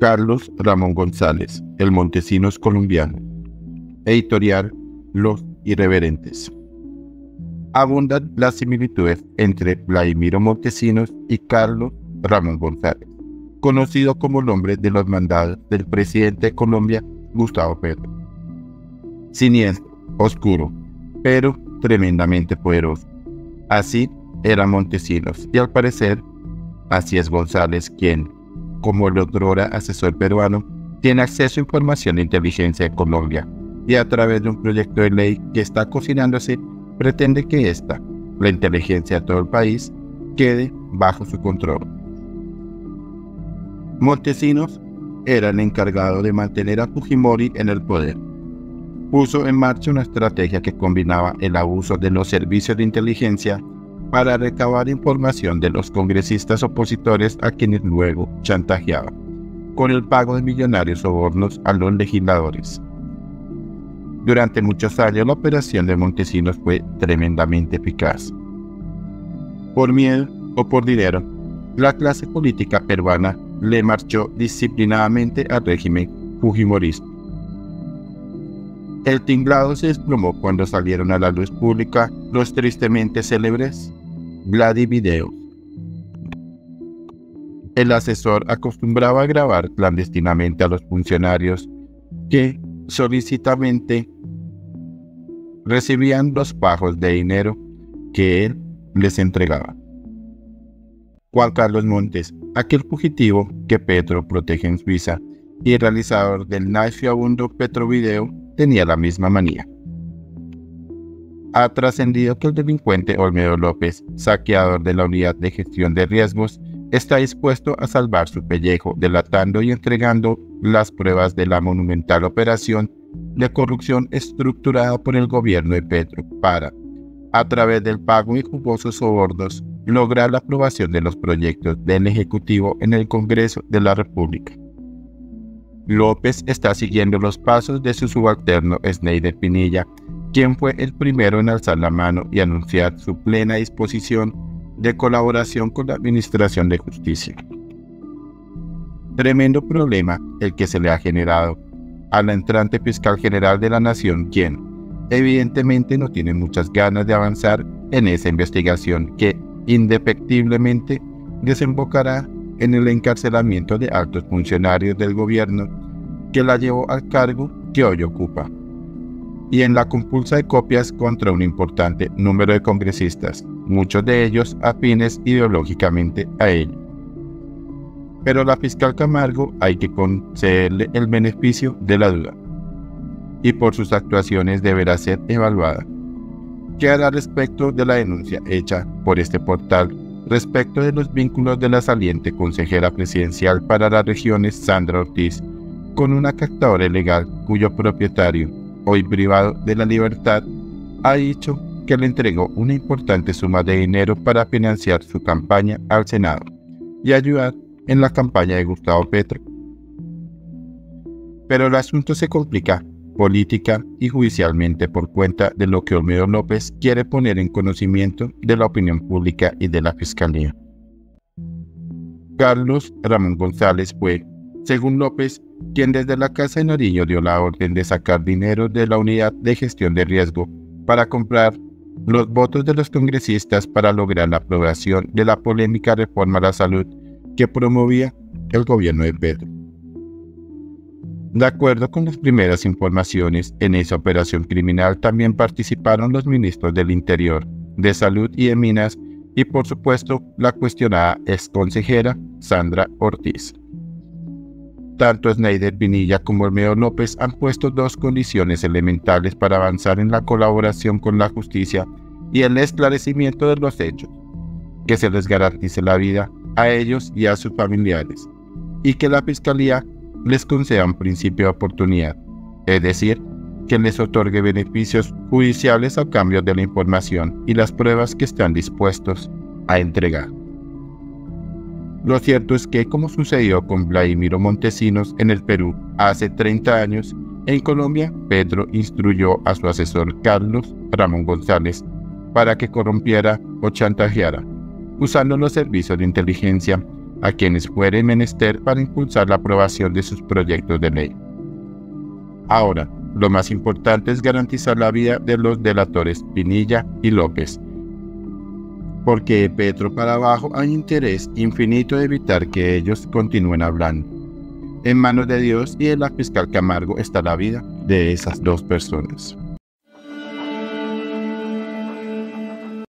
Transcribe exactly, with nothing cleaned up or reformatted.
Carlos Ramón González, el Montesinos colombiano. Editorial Los Irreverentes. Abundan las similitudes entre Vladimiro Montesinos y Carlos Ramón González, conocido como el hombre de los mandados del presidente de Colombia, Gustavo Petro. Siniestro, oscuro, pero tremendamente poderoso. Así era Montesinos, y al parecer, así es González, quien, como el otrora asesor peruano, tiene acceso a información de inteligencia de Colombia, y a través de un proyecto de ley que está cocinándose, pretende que esta, la inteligencia de todo el país, quede bajo su control. Montesinos era el encargado de mantener a Fujimori en el poder. Puso en marcha una estrategia que combinaba el abuso de los servicios de inteligencia para recabar información de los congresistas opositores, a quienes luego chantajeaba con el pago de millonarios sobornos a los legisladores. Durante muchos años la operación de Montesinos fue tremendamente eficaz. Por miedo o por dinero, la clase política peruana le marchó disciplinadamente al régimen fujimorista. El tinglado se desplomó cuando salieron a la luz pública los tristemente célebres Vladivideo. El asesor acostumbraba a grabar clandestinamente a los funcionarios que solícitamente recibían los pajos de dinero que él les entregaba. Juan Carlos Montes, aquel fugitivo que Petro protege en Suiza y el realizador del nauseabundo Petrovideo, tenía la misma manía. Ha trascendido que el delincuente Olmedo López, saqueador de la unidad de gestión de riesgos, está dispuesto a salvar su pellejo delatando y entregando las pruebas de la monumental operación de corrupción estructurada por el gobierno de Petro para, a través del pago y jugosos sobornos, lograr la aprobación de los proyectos del Ejecutivo en el Congreso de la República. López está siguiendo los pasos de su subalterno Sneider Pinilla, quien fue el primero en alzar la mano y anunciar su plena disposición de colaboración con la Administración de Justicia. Tremendo problema el que se le ha generado a la entrante fiscal general de la Nación, quien evidentemente no tiene muchas ganas de avanzar en esa investigación que indefectiblemente desembocará en el encarcelamiento de altos funcionarios del gobierno que la llevó al cargo que hoy ocupa, y en la compulsa de copias contra un importante número de congresistas, muchos de ellos afines ideológicamente a él. Pero la fiscal Camargo hay que concederle el beneficio de la duda, y por sus actuaciones deberá ser evaluada. ¿Qué hará respecto de la denuncia hecha por este portal respecto de los vínculos de la saliente consejera presidencial para las regiones Sandra Ortiz con una captadora ilegal cuyo propietario, hoy privado de la libertad, ha dicho que le entregó una importante suma de dinero para financiar su campaña al Senado y ayudar en la campaña de Gustavo Petro? Pero el asunto se complica política y judicialmente por cuenta de lo que Olmedo López quiere poner en conocimiento de la opinión pública y de la Fiscalía. Carlos Ramón González fue, según López, quien desde la Casa de Nariño dio la orden de sacar dinero de la unidad de gestión de riesgo para comprar los votos de los congresistas para lograr la aprobación de la polémica reforma a la salud que promovía el gobierno de Petro. De acuerdo con las primeras informaciones, en esa operación criminal también participaron los ministros del Interior, de Salud y de Minas y, por supuesto, la cuestionada exconsejera Sandra Ortiz. Tanto Sneider Pinilla como Hermeo López han puesto dos condiciones elementales para avanzar en la colaboración con la justicia y el esclarecimiento de los hechos: que se les garantice la vida a ellos y a sus familiares, y que la Fiscalía les conceda un principio de oportunidad, es decir, que les otorgue beneficios judiciales a cambio de la información y las pruebas que están dispuestos a entregar. Lo cierto es que, como sucedió con Vladimiro Montesinos en el Perú hace treinta años, en Colombia Petro instruyó a su asesor Carlos Ramón González para que corrompiera o chantajeara, usando los servicios de inteligencia a quienes fuere menester para impulsar la aprobación de sus proyectos de ley. Ahora, lo más importante es garantizar la vida de los delatores Pinilla y López, porque de Petro para abajo hay interés infinito de evitar que ellos continúen hablando. En manos de Dios y de la fiscal Camargo está la vida de esas dos personas.